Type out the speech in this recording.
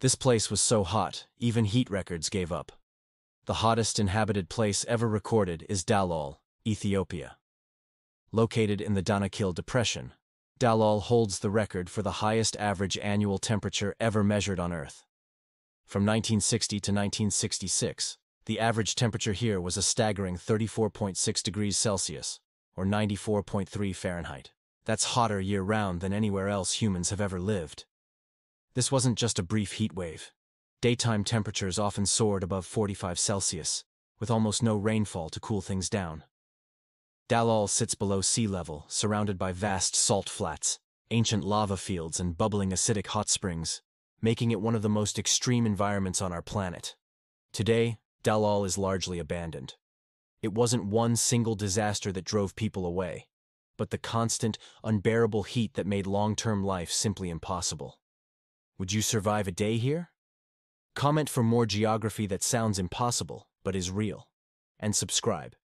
This place was so hot, even heat records gave up. The hottest inhabited place ever recorded is Dallol, Ethiopia. Located in the Danakil Depression, Dallol holds the record for the highest average annual temperature ever measured on Earth. From 1960 to 1966, the average temperature here was a staggering 34.6 degrees Celsius, or 94.3 Fahrenheit. That's hotter year-round than anywhere else humans have ever lived. This wasn't just a brief heat wave. Daytime temperatures often soared above 45 Celsius, with almost no rainfall to cool things down. Dallol sits below sea level, surrounded by vast salt flats, ancient lava fields, and bubbling acidic hot springs, making it one of the most extreme environments on our planet. Today, Dallol is largely abandoned. It wasn't one single disaster that drove people away, but the constant, unbearable heat that made long-term life simply impossible. Would you survive a day here? Comment for more geography that sounds impossible, but is real. And subscribe.